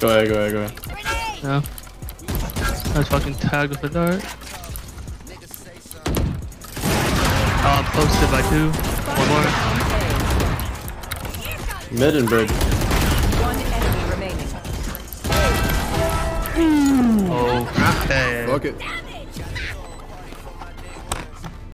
Go ahead, go ahead, go ahead. No. I was fucking tagged with a dart. Oh, I'm posted by two. One more. Mid and bridge. One enemy remaining. Oh, okay. Fuck it.